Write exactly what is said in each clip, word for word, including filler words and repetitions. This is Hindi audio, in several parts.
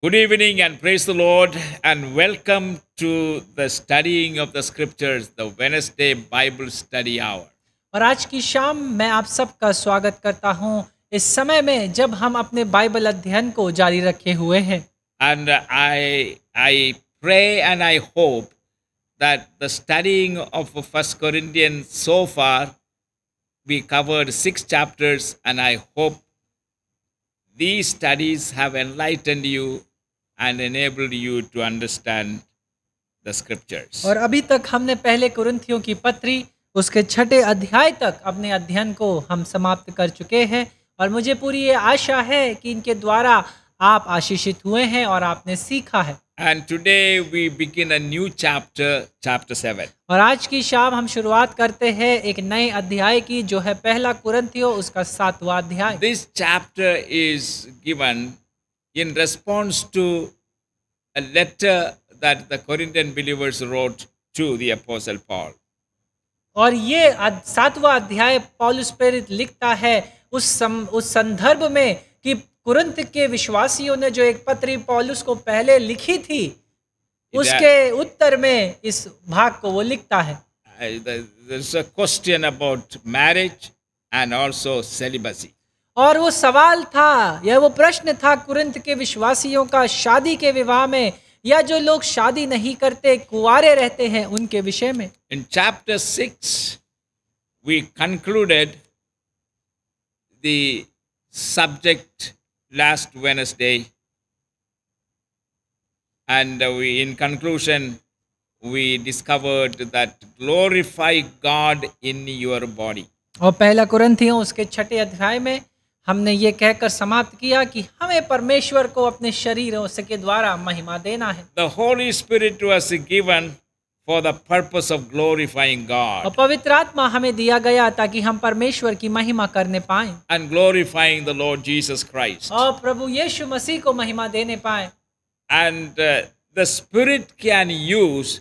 Good evening and praise the Lord and welcome to the studying of the scriptures, the Wednesday Bible study hour. और आज की शाम मैं आप सबका स्वागत करता हूं इस समय में जब हम अपने बाइबल अध्ययन को जारी रखे हुए हैं. And I I pray and I hope that the studying of First Corinthians so far we covered six chapters and I hope these studies have enlightened you and enabled you to understand the scriptures. और अभी तक हमने पहले कुरिन्थियों की पत्री उसके छठे अध्याय तक अपने अध्ययन को हम समाप्त कर चुके हैं और मुझे पूरी ये आशा है कि इनके द्वारा आप आशीषित हुए हैं और आपने सीखा है. And today we begin a new chapter, chapter seven. और आज की शाम हम शुरुआत करते हैं एक नए अध्याय की जो है पहला कुरिन्थियों उसका सातवां अध्याय. This chapter is given in response to a letter that the Corinthian believers wrote to the apostle Paul. और ये सातवां अध्याय पौलुस प्रेरित लिखता है उस सम, उस संदर्भ में कि कुरिन्थ के विश्वासियों ने जो एक पत्री पौलुस को पहले लिखी थी उसके उत्तर में इस भाग को वो लिखता है. There's a question about marriage and also celibacy. और वो सवाल था या वो प्रश्न था कुरिन्थ के विश्वासियों का शादी के विवाह में या जो लोग शादी नहीं करते कुंवारे रहते हैं उनके विषय में. In chapter six we concluded the subject last Wednesday and we in conclusion we discovered that glorify God in your body. और पहला कुरिन्थियों उसके छठे अध्याय में हमने ये कहकर समाप्त किया कि हमें परमेश्वर को अपने शरीरों से के द्वारा महिमा देना है. The Holy Spirit was given for the purpose of glorifying God. और पवित्र आत्मा हमें दिया गया ताकि हम परमेश्वर की महिमा करने पाएं. And glorifying the Lord Jesus Christ. और प्रभु यीशु मसीह को महिमा देने पाएं. And uh, the Spirit can use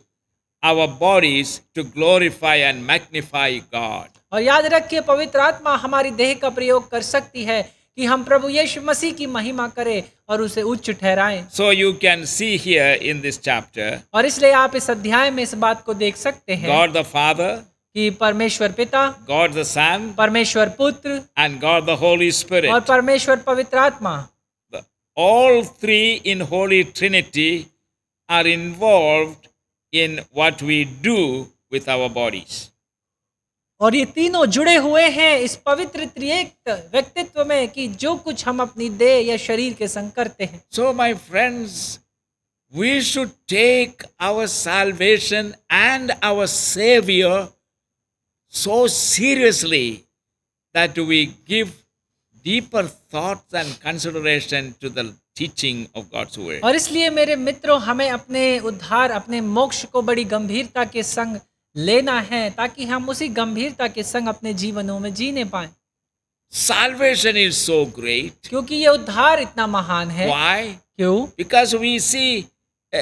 our bodies to glorify and magnify God. और याद रखिए पवित्र आत्मा हमारी देह का प्रयोग कर सकती है कि हम प्रभु यीशु मसीह की महिमा करें और उसे उच्च ठहराएं. So you can see here in this chapter. और इसलिए आप इस अध्याय में इस बात को देख सकते हैं. God the Father. कि परमेश्वर पिता. God the Son. परमेश्वर पुत्र. And God the Holy Spirit. और परमेश्वर पवित्र आत्मा. All three in Holy Trinity are involved in what we do with our bodies. और ये तीनों जुड़े हुए हैं इस पवित्र त्रिएक व्यक्तित्व में कि जो कुछ हम अपनी देह या शरीर के संग करते हैं. So my friends, we should take our salvation and our Savior so seriously that we give deeper thoughts and consideration to the teaching of God's word. और इसलिए मेरे मित्रों हमें अपने उद्धार अपने मोक्ष को बड़ी गंभीरता के संग लेना है ताकि हम उसी गंभीरता के संग अपने जीवनों में जीने पाएं. Salvation is so great. क्योंकि ये उद्धार इतना महान है. Why? क्यों? Because we see uh,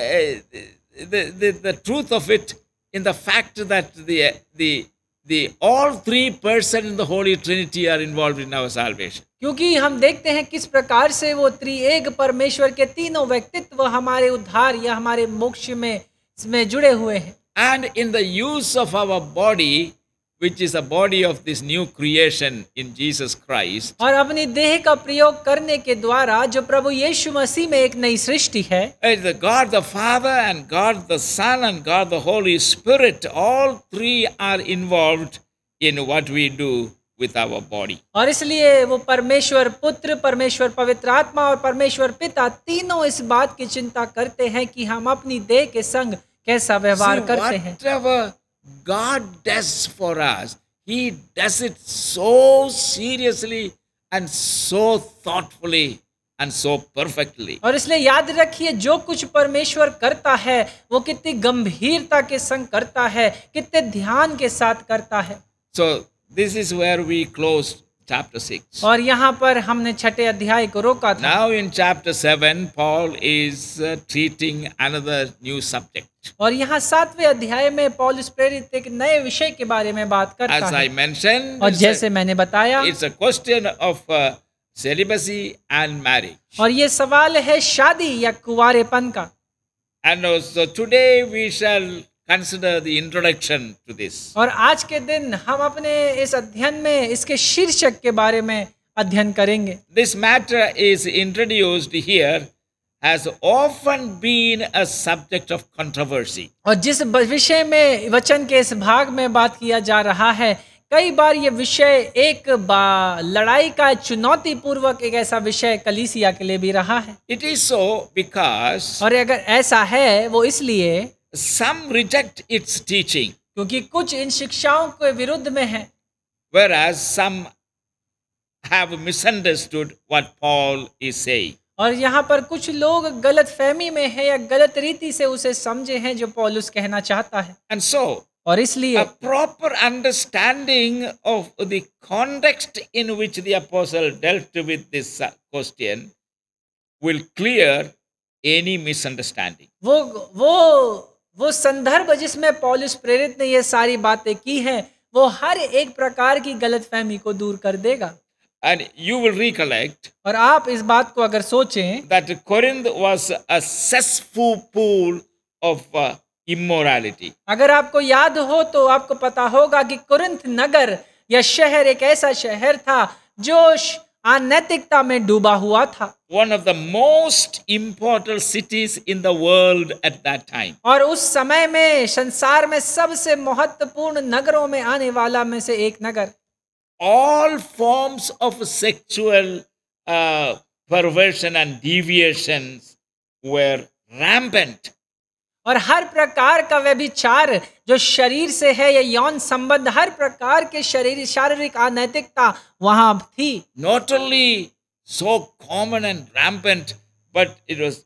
the, the the truth of it in the fact that the the the all three persons in the Holy Trinity are involved in our salvation. क्योंकि हम देखते हैं किस प्रकार से वो त्रिएक परमेश्वर के तीनों व्यक्तित्व हमारे उद्धार या हमारे मोक्ष में इसमें जुड़े हुए हैं. And in the use of our body, which is a body of this new creation in Jesus Christ. और अपनी देह का प्रयोग करने के द्वारा जो प्रभु यीशु मसीह में एक नई सृष्टि है. God the Father and God the Son and God the Holy Spirit, all three are involved in what we do with our body. और इसलिए वो परमेश्वर पुत्र परमेश्वर पवित्र आत्मा और परमेश्वर पिता तीनों इस बात की चिंता करते हैं कि हम अपनी देह के संग कैसा व्यवहार करते हैं. God does for us, He does it so seriously and so thoughtfully and so perfectly. और इसलिए याद रखिए जो कुछ परमेश्वर करता है वो कितनी गंभीरता के संग करता है कितने ध्यान के साथ करता है. So this is where we closed chapter six. और यहाँ पर हमने छठे अध्याय को रोका था. Now in chapter seven, Paul is uh, treating another new subject. और यहाँ सातवें अध्याय में पौलुस प्रेरित एक नए विषय के बारे में बात करता है. As I mentioned, और जैसे मैंने बताया, it's a question of uh, celibacy and marriage. और ये सवाल है शादी या कुंवारेपन का. And so today we shall consider the introduction to this. और आज के दिन हम अपने इस अध्ययन में इसके शीर्षक के बारे में अध्ययन करेंगे. This matter is introduced here has often been a subject of controversy. और जिस विषय में वचन के इस भाग में बात किया जा रहा है कई बार ये विषय एक बार लड़ाई का चुनौती पूर्वक एक ऐसा विषय कलीसिया के लिए भी रहा है. It is so because और अगर ऐसा है वो इसलिए some reject its teaching क्योंकि कुछ इन शिक्षाओं के विरुद्ध में है. Whereas some have misunderstood what Paul is saying. और यहाँ पर कुछ लोग गलत फहमी में है या गलत रीति से उसे समझे हैं जो पौलुस कहना चाहता है. And so और इसलिए proper understanding of the context in which the apostle dealt with this question will clear any misunderstanding. वो वो वो संदर्भ जिसमें पौलुस प्रेरित ने ये सारी बातें की हैं वो हर एक प्रकार की गलतफहमी को दूर कर देगा. And you will recollect और आप इस बात को अगर सोचें that Corinth was a cesspool of uh, immorality. अगर आपको याद हो तो आपको पता होगा कि कुरिन्थ नगर या शहर एक ऐसा शहर था जो अनैतिकता में डूबा हुआ था. One of the most important cities in the world at that time. और उस समय में संसार में सबसे महत्वपूर्ण नगरों में आने वाला में से एक नगर. All forms of sexual uh, perversion and deviations were rampant. और हर प्रकार का व्यभिचार जो शरीर से है या यौन संबंध हर प्रकार के शरीर शारीरिक अनैतिकता वहां थी. Not only so common and rampant, but it was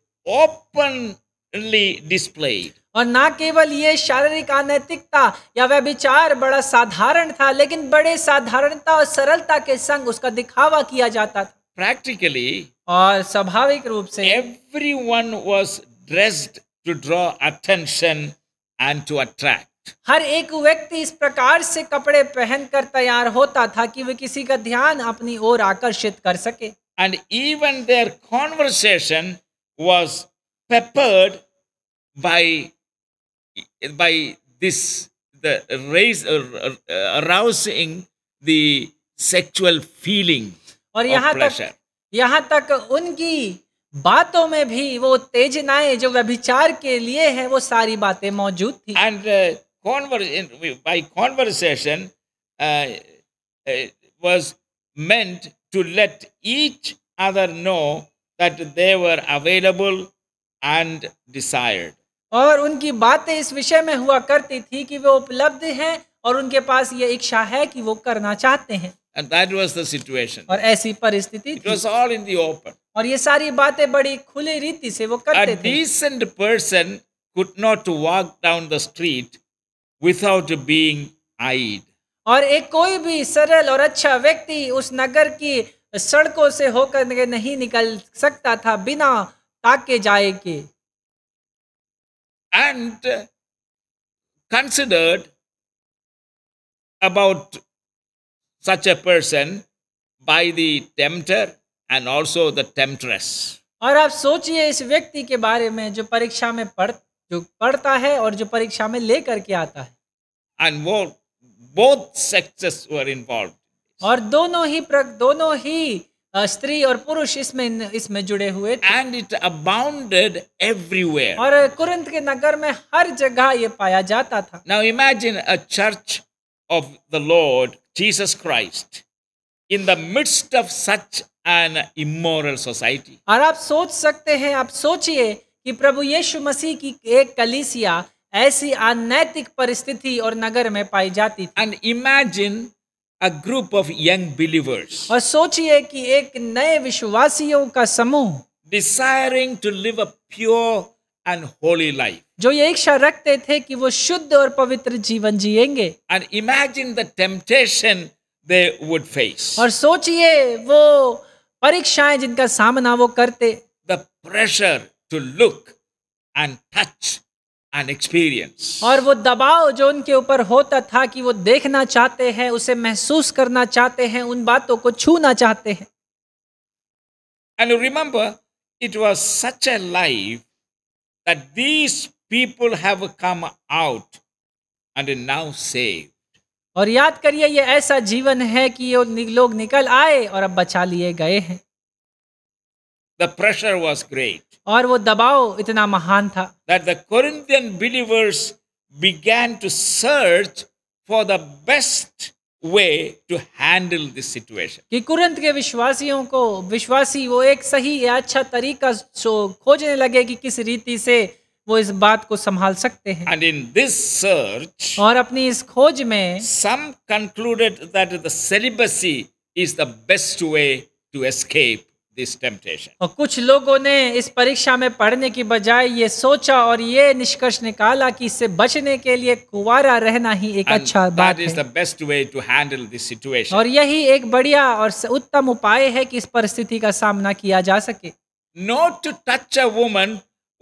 openly displayed. और ना केवल ये शारीरिक अनैतिकता या व्यभिचार बड़ा साधारण था लेकिन बड़े साधारणता और सरलता के संग उसका दिखावा किया जाता था. प्रैक्टिकली और स्वाभाविक रूप से everyone was dressed to draw attention and to attract. हर एक व्यक्ति इस प्रकार से कपड़े पहनकर तैयार होता था कि वे किसी का ध्यान अपनी ओर आकर्षित कर सके. And even their conversation was peppered by by this the raise uh, uh, arousing the sexual feeling और यहाँ तक यहाँ तक उनकी बातों में भी वो उत्तेजनाएं जो व्यभिचार के लिए है वो सारी बातें मौजूद थी. And uh, conversation by conversation uh, was meant to let each other know that they were available and desired. और उनकी बातें इस विषय में हुआ करती थी कि वो उपलब्ध हैं और उनके पास ये इच्छा है कि वो करना चाहते हैं. And that was the situation. और ऐसी परिस्थिति थी. It was all in the open. और ये सारी बातें बड़ी खुली रीति से वो करते थे. A decent person could not walk down the street without being eyed. और एक कोई भी सरल और अच्छा व्यक्ति उस नगर की सड़कों से होकर नहीं निकल सकता था बिना ताके जाए के. And considered about such a person by the tempter and also the temptress. और आप सोचिए इस व्यक्ति के बारे में जो परीक्षा में पढ़ जो पढ़ता है और जो परीक्षा में लेकर के आता है. And both both sexes were involved. और दोनों ही दोनों ही स्त्री और पुरुष इसमें इसमें जुड़े हुए थे. And it abounded everywhere. और कुरिन्थ के नगर में हर जगह ये पाया जाता था. Now imagine a church of the Lord Jesus Christ in the midst of such an immoral society. और आप सोच सकते हैं आप सोचिए कि प्रभु यीशु मसीह की एक कलीसिया ऐसी अनैतिक परिस्थिति और नगर में पाई जाती थी. And imagine a group of young believers और सोचिए कि एक नए विश्वासियों का समूह desiring to live a pure and holy life जो ये इच्छा रखते थे कि वो शुद्ध और पवित्र जीवन जिएंगे. And imagine the temptation they would face और सोचिए वो परीक्षाएं जिनका सामना वो करते. The pressure to look and touch and experience और वो दबाव जो उनके ऊपर होता था कि वो देखना चाहते हैं उसे महसूस करना चाहते हैं उन बातों को छूना चाहते हैं. And remember, it was such a life that these people have come out and now saved. और याद करिए ये ऐसा जीवन है कि ये लोग निकल आए और अब बचा लिए गए हैं. The pressure was great. और वो दबाव इतना महान था. That the Corinthian believers began to search for the best way to handle this situation. कि कुरिन्थ के विश्वासियों को विश्वासी वो एक सही या अच्छा तरीका खोजने लगे कि किस रीति से वो इस बात को संभाल सकते हैं. And in this search, और अपनी इस खोज में some concluded that the celibacy is the best way to escape this temptation. और कुछ लोगों ने इस परीक्षा में पढ़ने की बजाय ये सोचा और ये निष्कर्ष निकाला कि इससे बचने के लिए कुंवारा रहना ही एक And अच्छा बात that is है. the best way to handle this situation. और यही एक बढ़िया और उत्तम उपाय है कि इस परिस्थिति का सामना किया जा सके. Not to touch a woman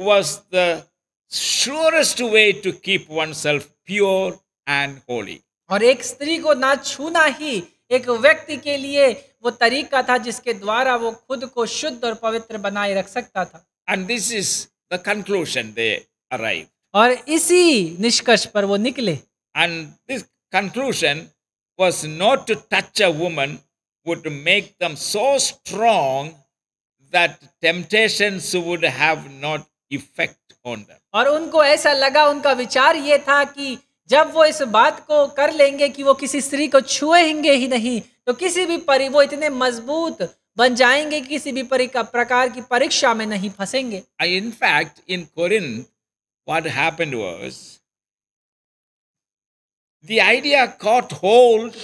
was the surest way to keep oneself pure and holy. और एक स्त्री को ना छूना ही एक व्यक्ति के लिए वो तरीका था जिसके द्वारा वो खुद को शुद्ध और पवित्र बनाए रख सकता था. And this is the conclusion they arrived. और इसी निष्कर्ष पर वो निकले. And this conclusion was not to touch a woman would make them so strong that temptations would have not effect on them. और उनको ऐसा लगा, उनका विचार ये था कि जब वो इस बात को कर लेंगे कि वो किसी स्त्री को छुएंगे ही नहीं, तो किसी भी परी वो इतने मजबूत बन जाएंगे कि किसी भी परी का प्रकार की परीक्षा में नहीं फंसेंगे. In fact, in Corinth, what happened was the idea caught hold,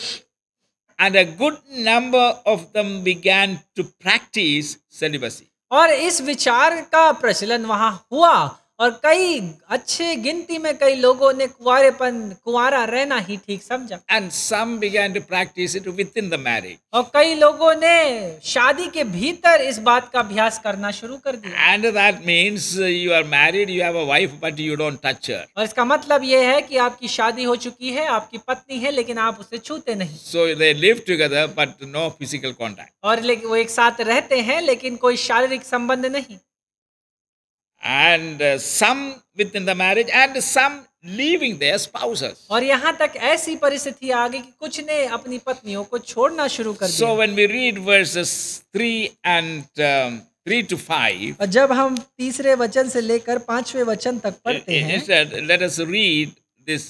and a good number of them began to practice celibacy. और इस विचार का प्रचलन वहाँ हुआ और कई अच्छे गिनती में कई लोगों ने कुंवारेपन कुंवारा रहना ही ठीक समझा. And some began to practice it within the marriage. और कई लोगों ने शादी के भीतर इस बात का अभ्यास करना शुरू कर दिया. And that means you are married, you have a wife, but you don't touch her. और इसका मतलब ये है कि आपकी शादी हो चुकी है, आपकी पत्नी है, लेकिन आप उसे छूते नहीं. So they live together, but no physical contact. और लेकिन वो एक साथ रहते हैं लेकिन कोई शारीरिक संबंध नहीं. And uh, some within the marriage and some leaving their spouses. और यहाँ तक ऐसी परिस्थिति आ गई कि कुछ ने अपनी पत्नियों को छोड़ना शुरू कर दिया. So when we read verses three and um, three to five. और जब हम तीसरे वचन से लेकर पांचवें वचन तक पढ़ते हैं. It said, let us read this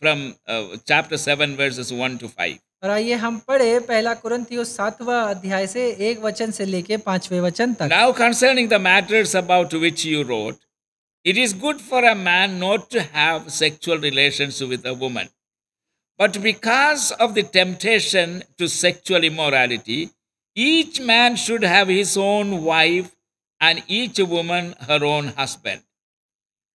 from uh, chapter seven verses one to five. और आइए हम पढ़े पहला कुरिन्थियों सातवां अध्याय से एक वचन से लेके पांचवें वचन तक. Now concerning the matters about which you wrote, it is good for a man not to have sexual relations with a woman, but because of the temptation to sexual immorality, each man should have his own wife and each woman her own husband.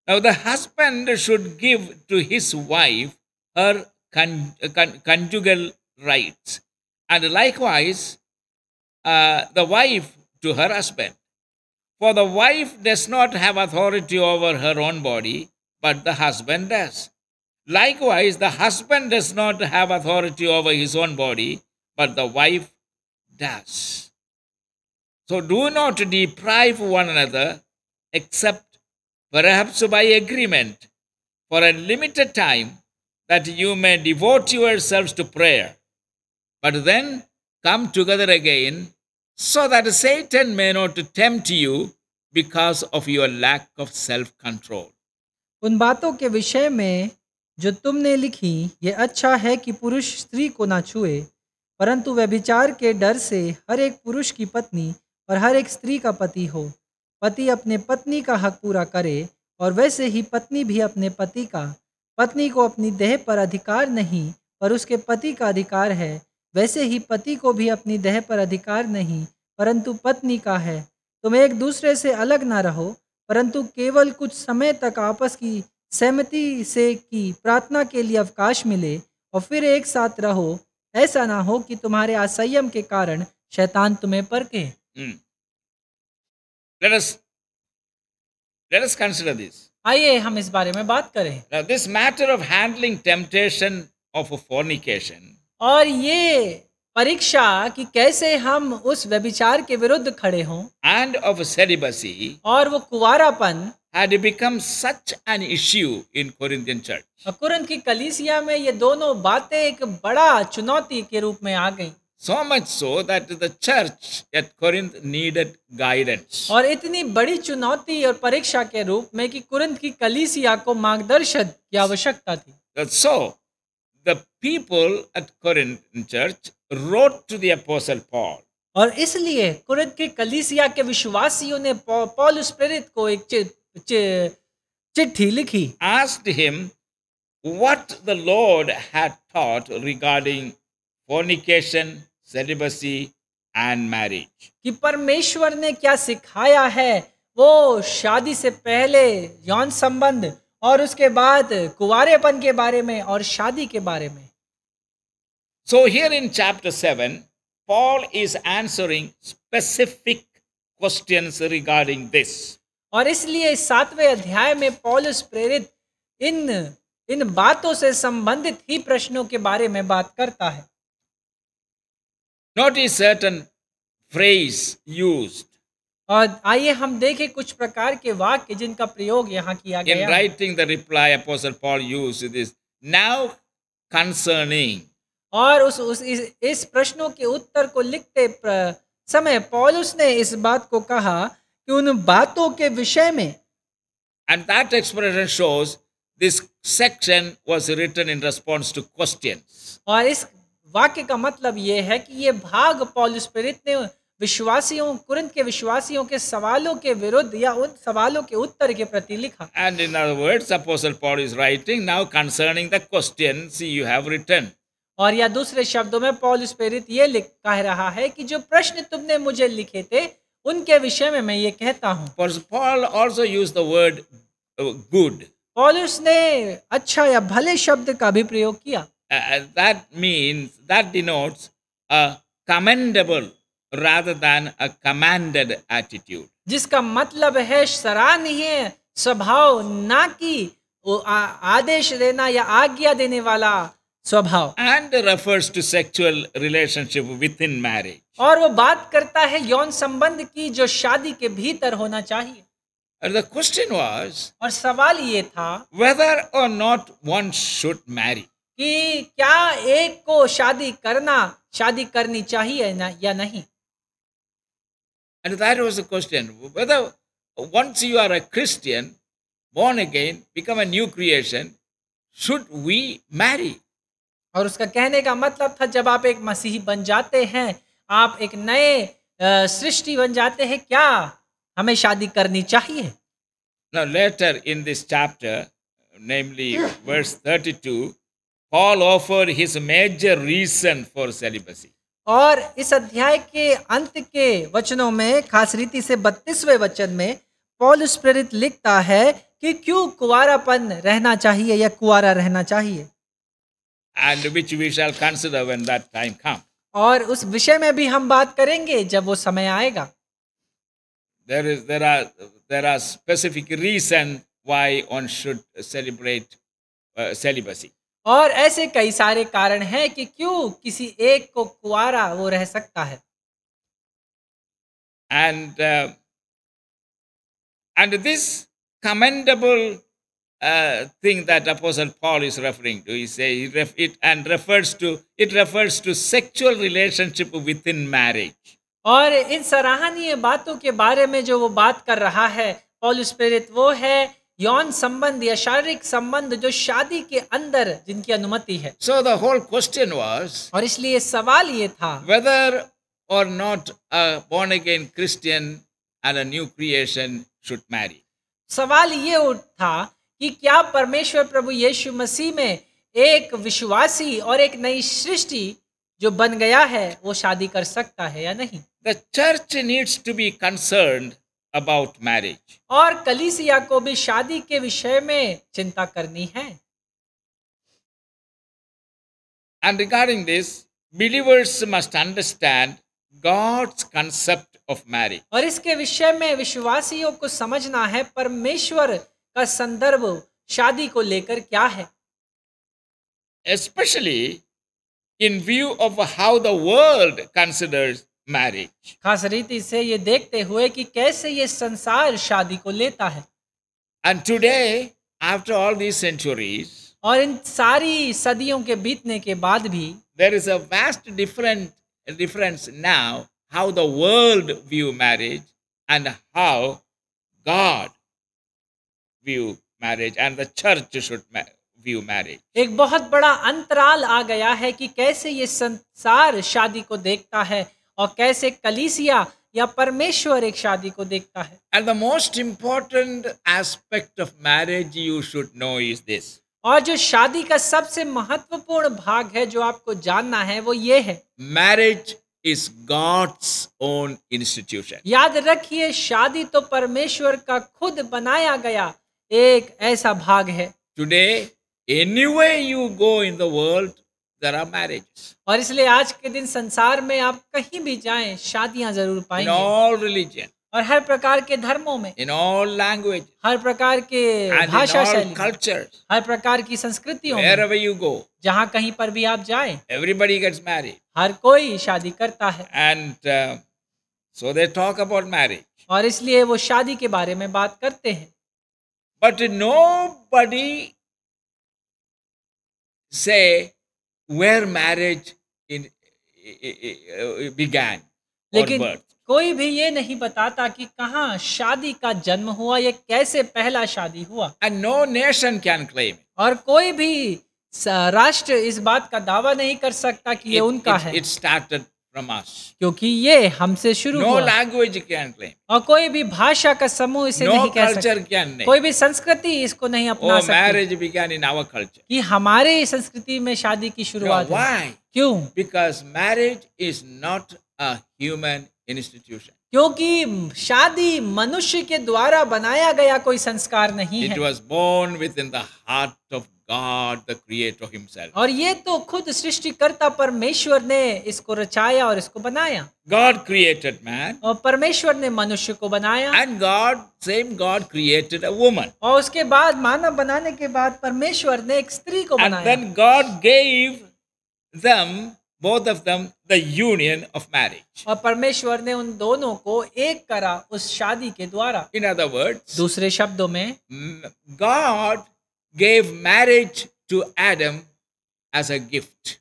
Now the husband should give to his wife her con con conjugal rights, and likewise uh, the wife to her husband. For the wife does not have authority over her own body, but the husband does. Likewise, the husband does not have authority over his own body, but the wife does. So do not deprive one another, except perhaps by agreement for a limited time, that you may devote yourselves to prayer. But then come together again, so that Satan may not tempt you because of your lack of self-control. उन बातों के विषय में जो तुमने लिखी, ये अच्छा है कि पुरुष स्त्री को ना छुए, परंतु व्यभिचार के डर से हर एक पुरुष की पत्नी और हर एक स्त्री का पति हो. पति अपने पत्नी का हक पूरा करे, और वैसे ही पत्नी भी अपने पति का. पत्नी को अपनी देह पर अधिकार नहीं, पर उसके पति का अधिकार है. वैसे ही पति को भी अपनी देह पर अधिकार नहीं, परंतु पत्नी का है. तुम एक दूसरे से अलग ना रहो, परंतु केवल कुछ समय तक आपस की सहमति से कि प्रार्थना के लिए अवकाश मिले, और फिर एक साथ रहो. ऐसा ना हो कि तुम्हारे असंयम के कारण शैतान तुम्हें परखे. hmm. Let us, let us consider this. आइए हम इस बारे में बात करें. Now this matter of handling temptation of fornication. और ये परीक्षा कि कैसे हम उस व्यभिचार के विरुद्ध खड़े हों and of celibacy और वो कुवारापन had become such an issue in Corinthian church. Corinth की कलीसिया में ये दोनों बातें एक बड़ा चुनौती के रूप में आ गई. So much so that the church at Corinth needed guidance. और इतनी बड़ी चुनौती और परीक्षा के रूप में कि कुरिन्थ की कलीसिया को मार्गदर्शन की आवश्यकता थी. So the people at Corinth church wrote to the apostle Paul. और इसलिए कुरिन्थ के कलीसिया के विश्वासियों ने पॉल उस प्रेरित को एक चिट्ठी लिखी. Asked him what the Lord had taught regarding fornication, celibacy and marriage. कि परमेश्वर ने क्या सिखाया है वो शादी से पहले यौन संबंध और उसके बाद कुंवारेपन के बारे में और शादी के बारे में. So here in chapter seven, Paul is answering specific questions regarding this. और इसलिए सातवें अध्याय में पौलुस प्रेरित इन इन बातों से संबंधित ही प्रश्नों के बारे में बात करता है. Notice certain phrase used. और आइए हम देखें कुछ प्रकार के वाक्य जिनका प्रयोग यहाँ किया गया है. In writing the reply, Apostle Paul used this now concerning. और उस उस इस, इस प्रश्नों के उत्तर को लिखते समय पौलुस ने इस बात को कहा कि उन बातों के विषय में. And that expression shows this section was written in response to questions. और इस वाक्य का मतलब यह है कि ये भाग पौलुस प्रेरित ने विश्वासियों कुरिन्थ के विश्वासियों के सवालों के विरुद्ध या उन सवालों के उत्तर के प्रति लिखा. And in other words, Apostle Paul is writing now concerning the questions you have written. और या दूसरे शब्दों में पौलुस प्रेरित ये लिख कह रहा है कि जो प्रश्न तुमने मुझे लिखे थे उनके विषय में मैं ये कहता हूँ. Paul also used the word good. पौलुस ने अच्छा या भले शब्द का भी प्रयोग किया. Uh, that means that denotes a commendable rather than a commanded attitude. जिसका मतलब है सराहनीय स्वभाव ना कि आदेश देना या आज्ञा देने वाला स्वभाव. And refers to sexual relationship within marriage. और वो बात करता है यौन संबंध की जो शादी के भीतर होना चाहिए. And the question was, और सवाल ये था whether or not one should marry. कि क्या एक को शादी करना शादी करनी चाहिए ना या नहीं. And that was the question whether once you are a Christian, born again, become a new creation, should we marry. और उसका कहने का मतलब था जब आप एक मसीही बन जाते हैं आप एक नए सृष्टि बन जाते हैं क्या हमें शादी करनी चाहिए. Now later in this chapter, namely verse thirty-two, Paul offered his major reason for celibacy. और इस अध्याय के अंत के वचनों में खास रीति से बत्तीसवें वचन में पौलुस प्रेरित लिखता है कि क्यों कुंवारापन रहना चाहिए या कुंवारा रहना चाहिए. And which we shall consider when that time comes. और उस विषय में भी हम बात करेंगे जब वो समय आएगा. There is there are there are specific reason why one should celebrate uh, celibacy. और ऐसे कई सारे कारण हैं कि क्यों किसी एक को कुंवारा वो रह सकता है. And uh, and this commendable uh, thing that Apostle Paul is referring to, he says it and refers to it refers to sexual relationship within marriage. और इन सराहनीय बातों के बारे में जो वो बात कर रहा है पौलुस प्रेरित वो है यौन संबंध या शारीरिक संबंध जो शादी के अंदर जिनकी अनुमति है. So the whole question was, और इसलिए सवाल ये था whether or not a born again Christian and a new creation should marry. सवाल ये उठा कि क्या परमेश्वर प्रभु यीशु मसीह में एक विश्वासी और एक नई सृष्टि जो बन गया है वो शादी कर सकता है या नहीं. The church needs to be concerned about marriage. और कलीसिया को भी शादी के विषय में चिंता करनी है. And regarding this, believers must understand God's concept of marriage. और इसके विषय में विश्वासियों को समझना है परमेश्वर का संदर्भ शादी को लेकर क्या है. Especially in view of how the world considers marriage. खास रीति से ये देखते हुए कि कैसे ये संसार शादी को लेता है. And today, after all these centuries, और इन सारी सदियों के बीतने के बाद भी there is a vast different difference now how the world view marriage and how God view marriage and the church should view marriage. एक बहुत बड़ा अंतराल आ गया है कि कैसे ये संसार शादी को देखता है और कैसे कलीसिया या परमेश्वर एक शादी को देखता है. And the most important aspect of marriage you should know is this. और जो शादी का सबसे महत्वपूर्ण भाग है जो आपको जानना है वो ये है. Marriage is God's own institution. याद रखिए शादी तो परमेश्वर का खुद बनाया गया एक ऐसा भाग है. Today, anywhere you go in the world, there are marriages. और इसलिए आज के दिन संसार में आप कहीं भी जाएं शादियां जरूर पाएंगे. In all religion. और हर प्रकार के धर्मों में. In all language. हर प्रकार के भाषा शैली. And in all cultures. हर प्रकार की संस्कृतियों में. Wherever you go. जहाँ कहीं पर भी आप जाएं. Everybody gets married. हर कोई शादी करता है. And uh, so they talk about marriage. और इसलिए वो शादी के बारे में बात करते हैं. But nobody say where marriage in, began or birth. लेकिन कोई भी ये नहीं बताता कि कहाँ शादी का जन्म हुआ या कैसे पहला शादी हुआ. And no nation can claim it. और कोई भी राष्ट्र इस बात का दावा नहीं कर सकता कि ये उनका है. It started from us. क्योंकि ये हमसे शुरू हुआ. No language can claim. और कोई भी भाषा का समूह इसे नहीं कह सकता. कोई भी संस्कृति इसको नहीं अपना सकती. Marriage began in our culture. कि हमारे संस्कृति में शादी की शुरुआत हुई. क्यों? Because marriage is not a human institution. क्योंकि शादी मनुष्य के द्वारा बनाया गया कोई संस्कार नहीं है. It was born within the heart of God, the Creator Himself. और ये तो खुद सृष्टिकर्ता परमेश्वर ने इसको रचाया और इसको बनाया. God created man. और परमेश्वर ने मनुष्य को बनाया. And God, same God created a woman. और उसके बाद मानव बनाने के बाद परमेश्वर ने एक स्त्री को बनाया. And then God gave them, both of them, the union of marriage. और परमेश्वर ने उन दोनों को एक करा उस शादी के द्वारा. In other words, दूसरे शब्दों में, God gave marriage to Adam as a gift.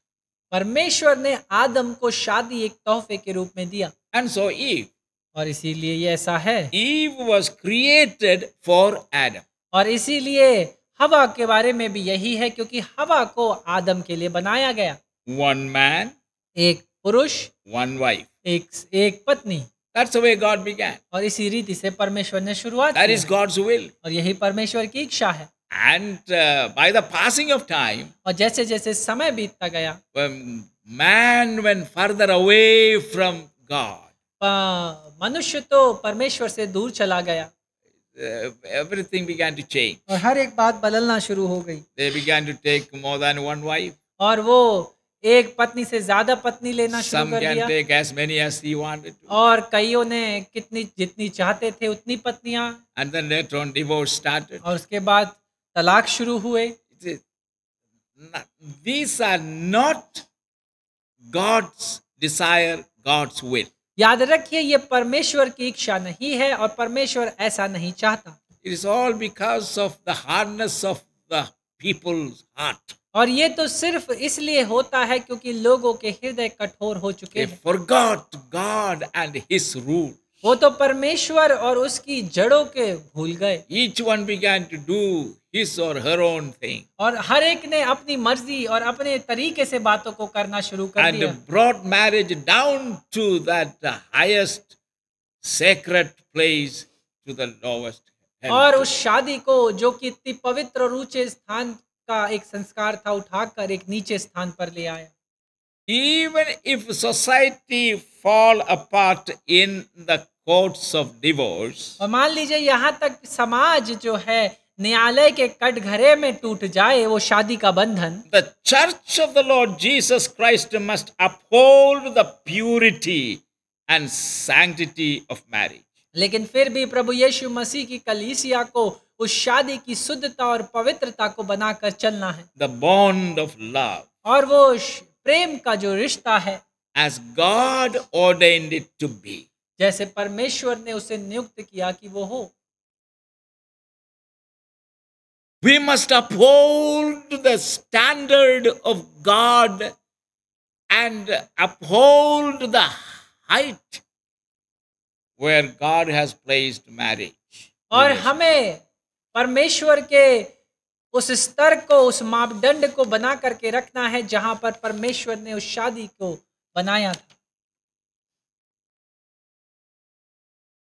परमेश्वर ने आदम को शादी एक तोहफे के रूप में दिया. And so Eve. और इसीलिए ये ऐसा है. Eve was created for Adam. और इसीलिए हवा के बारे में भी यही है क्योंकि हवा को आदम के लिए बनाया गया. One man. एक पुरुष. One wife. एक एक पत्नी. That's the way God began. और इसी रीति से परमेश्वर ने शुरुआत की. That is God's will. और यही परमेश्वर की इच्छा है. And uh, by the passing of time, और जैसे जैसे समय बीतता गया, man went further away from God. मनुष्य तो परमेश्वर से दूर चला गया. Uh, everything began to change. और हर एक बात बदलना शुरू हो गई. They began to take more than one wife. और वो एक पत्नी से ज्यादा पत्नी लेना शुरू कर दिया. Some can take as many as he wanted to. और कईयों ने कितनी जितनी चाहते थे उतनी पत्नियां. And then later on divorce started. और उसके बाद तलाक शुरू हुए. These are not God's desire, God's will. याद रखिए ये परमेश्वर की इच्छा नहीं है और परमेश्वर ऐसा नहीं चाहता. It is all because of the hardness of the people's heart. और ये तो सिर्फ इसलिए होता है क्योंकि लोगों के हृदय कठोर हो चुके हैं. They forgot God and His rule. वो तो परमेश्वर और उसकी जड़ों के भूल गए. Each one began to do his or her own thing. और हर एक ने अपनी मर्जी और अपने तरीके से बातों को करना शुरू कर दिया. And brought marriage down to that highest sacred place to the lowest. और उस शादी को जो कि इतनी पवित्र और ऊंचे स्थान का एक संस्कार था उठाकर एक नीचे स्थान पर ले आया. Even if society fall apart in the courts of divorce, और मान लीजिए यहाँ तक समाज जो है न्यायालय के कटघरे में टूट जाए वो शादी का बंधन, the church of the Lord Jesus Christ must uphold the purity and sanctity of marriage. लेकिन फिर भी प्रभु यीशु मसीह की कलीसिया को उस शादी की शुद्धता और पवित्रता को बनाकर चलना है. The bond of love. और वो प्रेम का जो रिश्ता है, as God ordained it to be, जैसे परमेश्वर ने उसे नियुक्त किया कि वो हो। We must uphold the standard of God and uphold the height where God has placed marriage. और हमें परमेश्वर के उस स्तर को, उस मापदंड को बना करके रखना है जहां पर परमेश्वर ने उस शादी को बनाया था।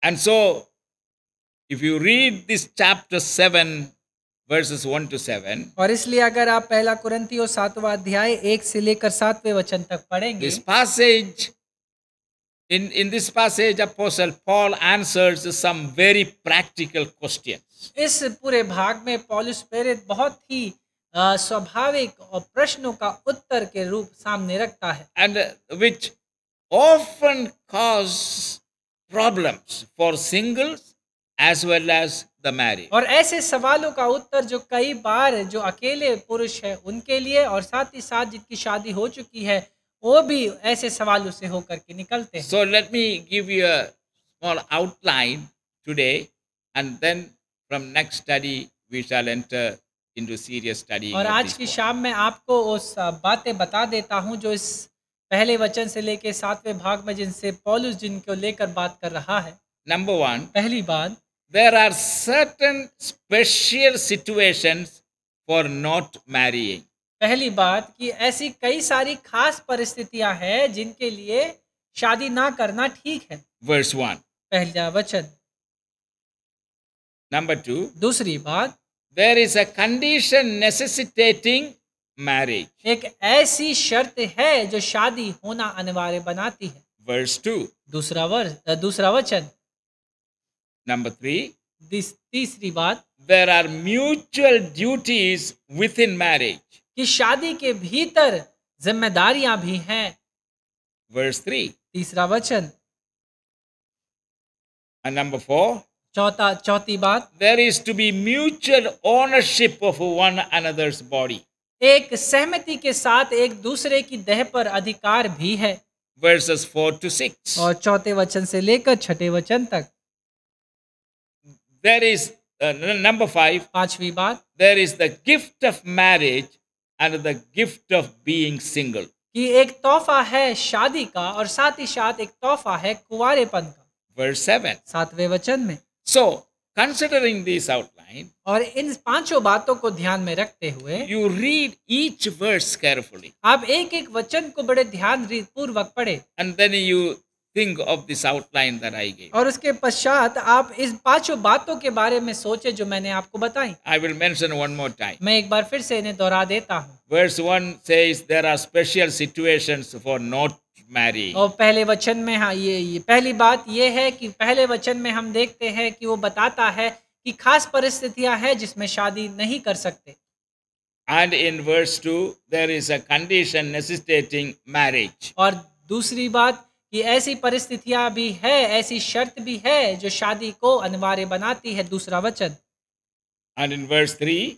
And so, if you read this chapter seven, verses one to seven, और इसलिए अगर आप पहला कुरिन्थियों सातवां अध्याय एक से लेकर सातवें वचन तक पढ़ेंगे, this passage, in in this passage, Apostle Paul answers some very practical questions. इस पूरे भाग में पौलुस प्रेरित बहुत ही स्वाभाविक और प्रश्नों का उत्तर के रूप सामने रखता है। And which often cause problems for singles as well as the married. और ऐसे सवालों का उत्तर जो कई बार जो अकेले पुरुष हैं उनके लिए और साथ ही साथ जिनकी शादी हो चुकी है वो भी ऐसे सवालों से होकर के निकलते हैं। So let me give you a small outline today, and then from next study we shall enter into serious study. और आज की शाम में आपको उस बातें बता देता हूँ जो इस पहले वचन से लेके सातवें भाग में जिनसे पौलुस जिनको लेकर बात कर रहा है। नंबर वन, पहली बात, there are certain special situations for not marrying. पहली बात कि ऐसी कई सारी खास परिस्थितियां हैं जिनके लिए शादी ना करना ठीक है। वर्स वन, पहला वचन। नंबर टू, दूसरी बात, there is a condition necessitating marriage. एक ऐसी शर्त है जो शादी होना अनिवार्य बनाती है। वर्स टू, दूसरा वर्ष दूसरा वचन। नंबर थ्री, तीसरी बात, there are mutual duties within marriage. कि शादी के भीतर जिम्मेदारियां भी हैं। वर्स थ्री, तीसरा वचन। नंबर फोर, चौथा चौथी बात, there is to be mutual ownership of one another's body. एक सहमति के साथ एक दूसरे की देह पर अधिकार भी है। वर्सेस फोर टू सिक्स, और चौथे वचन से लेकर छठे वचन तक। देयर इज नंबर फाइव, पांचवी बात, there is the gift of marriage and the gift of being single. कि एक तोहफा है शादी का और साथ ही साथ एक तोहफा है कुंवारेपन का। वर्स सेवन, सातवें वचन में। सो Considering this outline, और इन पांचों बातों को ध्यान में रखते हुए, you read each verse carefully. आप एक एक वचन को बड़े ध्यान पूर्वक पढ़े। And then you think of this outline that I gave. और उसके पश्चात आप इस पांचों बातों के बारे में सोचे जो मैंने आपको बताई। I will mention one more time. मैं एक बार फिर से इन्हें दोहरा देता हूँ। Verse one says there are special situations for not marrying. और पहले वचन में हाँ ये, ये पहली बात ये है कि पहले वचन में हम देखते हैं कि वो बताता है कि खास परिस्थितियां हैं जिसमें शादी नहीं कर सकते। And in verse two, there is a condition necessitating marriage. और दूसरी बात कि ऐसी परिस्थितियां भी है, ऐसी शर्त भी है जो शादी को अनिवार्य बनाती है। दूसरा वचन। And in verse three,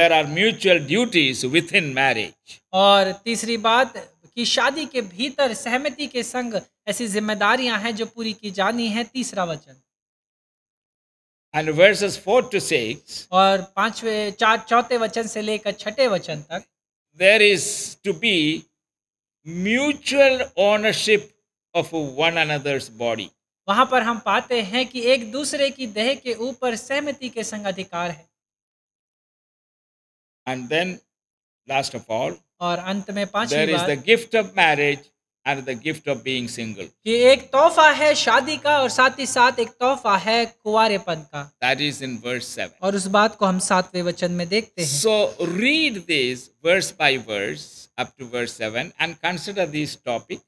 there are mutual duties within marriage. और तीसरी बात कि शादी के भीतर सहमति के संग ऐसी जिम्मेदारियां हैं जो पूरी की जानी है। तीसरा वचन। And verses four to six, और पांचवें चार चौथे वचन से लेकर छठे वचन तक। There is to be mutual ownership of one another's body. वहां पर हम पाते हैं कि एक दूसरे की देह के ऊपर सहमति के संग अधिकार है। And then last of all, और अंत में पांचवी बात, there is the gift of marriage and the gift of being single. कि एक तोहफा है शादी का और साथ ही साथ एक तोहफा है कुंवारेपन का। That is in verse seven. और उस बात को हम सातवें वचन में देखते हैं। So read this verse by verse up to verse seven and consider this topic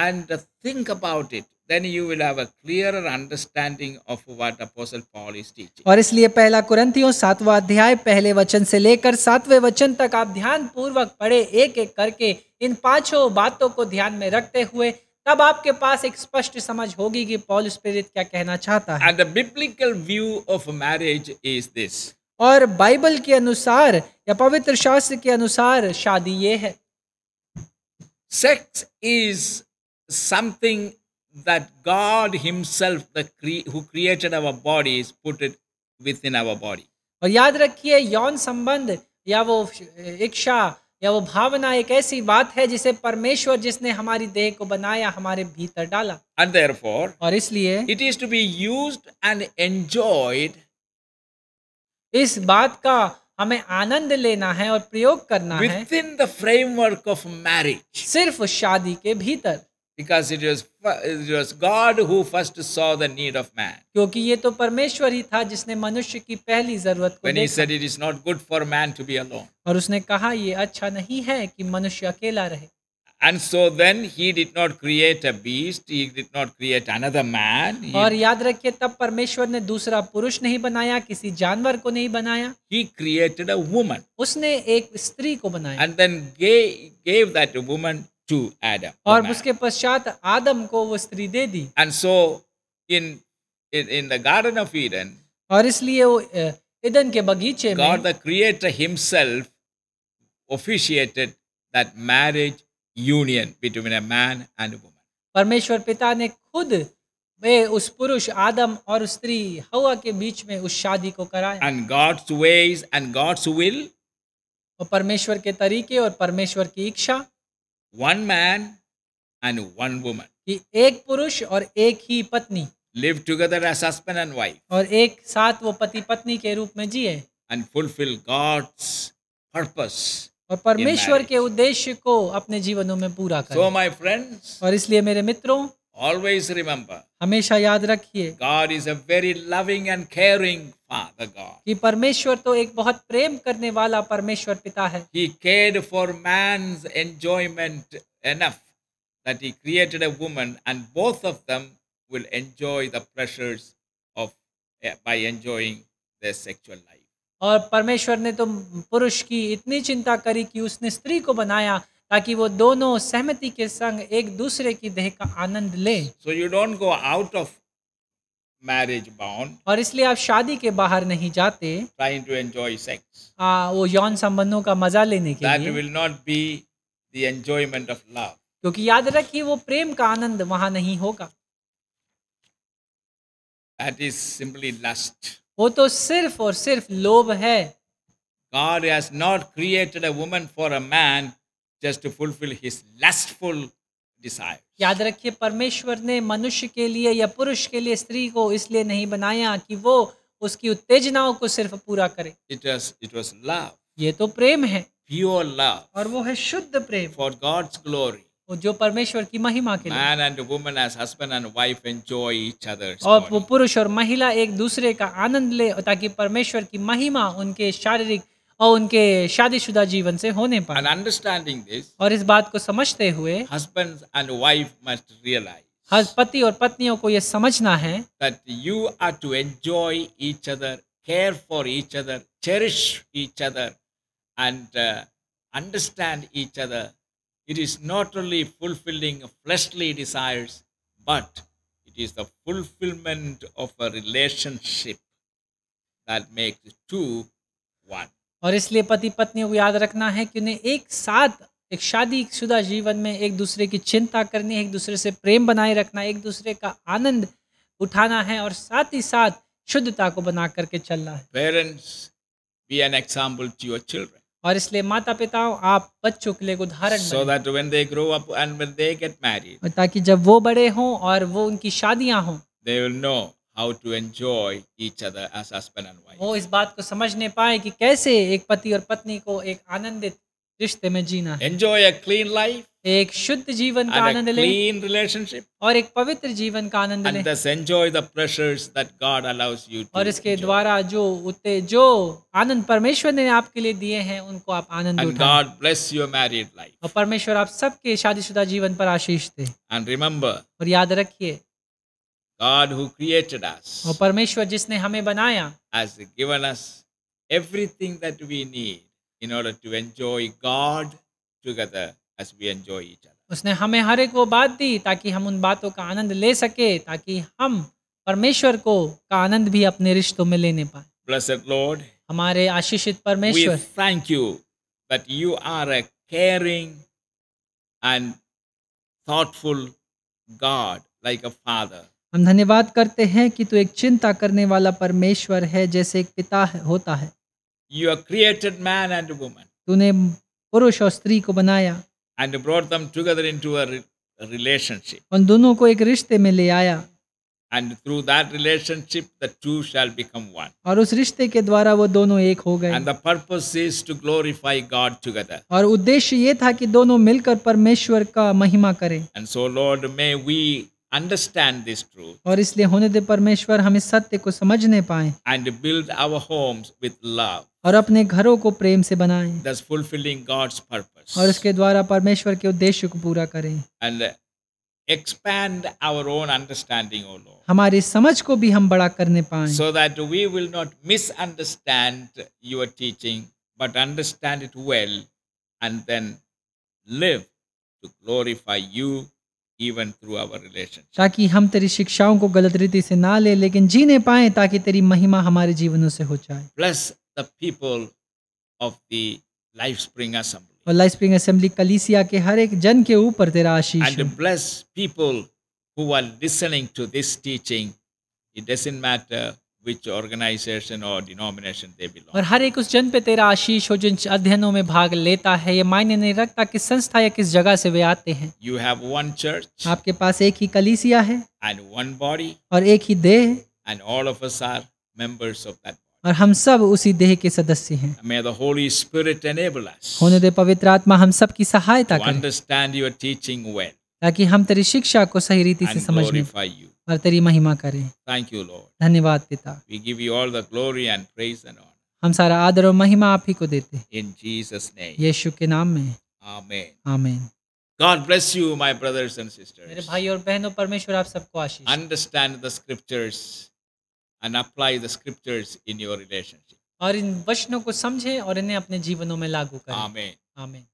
and think about it. Then you will have a clearer understanding of what Apostle Paul is teaching. और इसलिए पहला कुरिन्थियों सातवां अध्याय पहले वचन से लेकर सातवें वचन तक आप ध्यान पूर्वक पढ़े, एक एक करके इन पांचों बातों को ध्यान में रखते हुए, तब आपके पास एक स्पष्ट समझ होगी कि पौलुस प्रेरित क्या कहना चाहता है। And the biblical view of marriage is this. और बाइबल के अनुसार या पवित्र शास्त्र के अनुसार शादी ये है। Sex is something that God himself, the cre- who created our bodies, put it within our body. और याद रखिए, यौन संबंध या वो इच्छा या वो भावना एक ऐसी बात है जिसे परमेश्वर, जिसने हमारी देह को बनाया, हमारे भीतर डाला. And therefore, और इसलिए it is to be used and enjoyed. इस बात का हमें आनंद लेना है और प्रयोग करना है within the framework of marriage. सिर्फ शादी के भीतर. Because it was, it was God who first saw the need of man. क्योंकि ये तो परमेश्वर ही था जिसने मनुष्य की पहली जरूरत को देखा. When he said it is not good for man to be alone. और उसने कहा ये अच्छा नहीं है कि मनुष्य अकेला रहे. And so then he did not create a beast. He did not create another man. He... और याद रखिए, तब परमेश्वर ने दूसरा पुरुष नहीं बनाया, किसी जानवर को नहीं बनाया. He created a woman. उसने एक स्त्री को बनाया. And then gave, gave that woman to Adam. और उसके पश्चात आदम को वो स्त्री दे दी. And so in in, in the Garden of Eden. और इसलिए वो ईदन के बगीचे में God the Creator himself officiated that marriage union between a man and a woman. परमेश्वर पिता ने खुद वे उस पुरुष आदम और उस स्त्री हवा के बीच में उस शादी को कराया. And God's ways and God's will. और परमेश्वर के तरीके और परमेश्वर की इच्छा. One man and one woman. कि एक पुरुष और एक ही पत्नी. Live together as husband and wife. और एक साथ वो पति पत्नी के रूप में जिए. And fulfill God's purpose. और परमेश्वर के उद्देश्य को अपने जीवनों में पूरा करें. So my friends. और इसलिए मेरे मित्रों. Always remember. हमेशा याद रखिए. God is a very loving and caring Father God. कि परमेश्वर तो एक बहुत प्रेम करने वाला परमेश्वर पिता है. He cared for man's enjoyment enough that he created a woman, and both of them will enjoy the pleasures of by enjoying their sexual life. और परमेश्वर ने तो पुरुष की इतनी चिंता करी कि उसने स्त्री को बनाया ताकि वो दोनों सहमति के संग एक दूसरे की देह का आनंद लें. So you don't go out of marriage bound. और इसलिए आप शादी के बाहर नहीं जाते trying to enjoy sex. आ, वो यौन संबंधों का मजा लेने के लिए. That will not be the enjoyment of love. क्योंकि याद रखिए वो प्रेम का आनंद वहाँ नहीं होगा. That is simply lust. वो तो सिर्फ और सिर्फ लोभ है. God has not created a woman for a man just to fulfill his lustful desire. याद रखिए, परमेश्वर ने मनुष्य के लिए या पुरुष के लिए स्त्री को इसलिए नहीं बनाया कि वो उसकी उत्तेजनाओं को सिर्फ पूरा करे. It was it was love. ये तो प्रेम है. Pure love. और वो है शुद्ध प्रेम. For God's glory. वो जो परमेश्वर की महिमा के लिए. Man and woman as husband and wife enjoy each other's. और वो पुरुष और महिला एक दूसरे का आनंद ले ताकि परमेश्वर की महिमा उनके शारीरिक और उनके शादीशुदा जीवन से होने पाए. And understanding this. और इस बात को समझते हुए husbands and wife must realize. हर पति और पत्नियों को ये समझना है that you are to enjoy each other, care for each other, cherish each other, and uh, understand each other. It is not only fulfilling fleshly desires, but it is the fulfillment of a relationship that makes two one. और इसलिए पति पत्नियों को याद रखना है कि उन्हें एक साथ एक शादीशुदा जीवन में एक दूसरे की चिंता करनी है, एक दूसरे से प्रेम बनाए रखना, एक दूसरे का आनंद उठाना है और साथ ही साथ शुद्धता को बना करके चलना है. Parents, be an example to your children. और इसलिए माता पिताओं, आप बच्चों के लिए उदाहरण so that when they grow up and when they get married, ताकि जब वो बड़े हों और वो उनकी शादियां हों, they will know how to enjoy each other as husband and wife. वो इस बात को समझने पाए कि कैसे एक पति और पत्नी को एक आनंदित रिश्ते में जीना है. Enjoy a clean life. एक शुद्ध जीवन का आनंद लें. Clean relationship. और एक पवित्र जीवन का आनंद लें. And thus enjoy the pleasures that God allows you to. और इसके द्वारा जो उते जो आनंद परमेश्वर ने आपके लिए दिए हैं उनको आप आनंद उठाएं. And God bless your married life. और परमेश्वर आप सबके शादीशुदा जीवन पर आशीष दे. And remember. और याद रखिए. God who created us. और परमेश्वर जिसने हमें बनाया. Has given us everything that we need in order to enjoy God together. As we enjoy each other. उसने हमें हर एक वो बात दी ताकि हम उन बातों का आनंद ले सके, ताकि हम परमेश्वर को का आनंद भी अपने रिश्तों में लेने पाए. Blessed Lord, हमारे आशीषित परमेश्वर, we thank you that you are a caring and thoughtful God, like a father. हम धन्यवाद करते हैं कि तू एक चिंता करने वाला परमेश्वर है, जैसे एक पिता होता है. You have created man and woman. तूने पुरुष और स्त्री को बनाया. And brought them together into a relationship. उन दोनों को एक रिश्ते में ले आया. And through that relationship, the two shall become one. और उस रिश्ते के द्वारा वो दोनों एक हो गए. And the purpose is to glorify God together. और उद्देश्य ये था कि दोनों मिलकर परमेश्वर का महिमा करें. And so, Lord, may we understand this truth. और इसलिए होने दे परमेश्वर हम इस सत्य को समझने पाएं. And build our homes with love. और अपने घरों को प्रेम से बनाएं. Thus fulfilling God's purpose. और इसके द्वारा परमेश्वर के उद्देश्य को पूरा करें. And expand our own understanding, O Lord. हमारी समझ को भी हम बड़ा करने पाएं. So that we will not misunderstand your teaching, but understand it well, and then live to glorify you even through our relationship. ताकि हम तेरी शिक्षाओं को गलत रीति से ना ले, लेकिन जीने पाएं ताकि तेरी महिमा हमारे जीवनों से हो जाए. Bless the people of the Life Spring Assembly. और लाइफ स्प्रिंग असेंबली कलीसिया के हर एक जन के ऊपर तेरा आशीष. And bless people who are listening to this teaching. It doesn't matter which organization or denomination they belong. और हर एक उस जन पे तेरा आशीष हो जिन अध्ययनों में भाग लेता है. ये मायने नहीं रखता किस संस्था या किस जगह से वे आते हैं. You have one church. आपके पास एक ही कलीसिया है. And one body. और एक ही देह. And all of us are members of that. और हम सब उसी देह के सदस्य हैं. May the Holy Spirit enable us. होने दे पवित्र आत्मा हम सब की सहायता करे. To understand your teaching well. ताकि हम तेरी शिक्षा को सही रीति से समझ लें और तेरी महिमा करें. Thank you, Lord. धन्यवाद पिता. We give you all the glory and praise and honor. हम सारा आदर और महिमा आप ही को देते हैं. In Jesus' name. यीशु के नाम में. Amen. Amen. God bless you, my brothers and sisters. मेरे भाई और बहनों, परमेश्वर आप सबको आशीष. Understand the scriptures. And apply the scriptures in your relationship. और इन वचनों को समझें और इन्हें अपने जीवनों में लागू करें. Amen. Amen.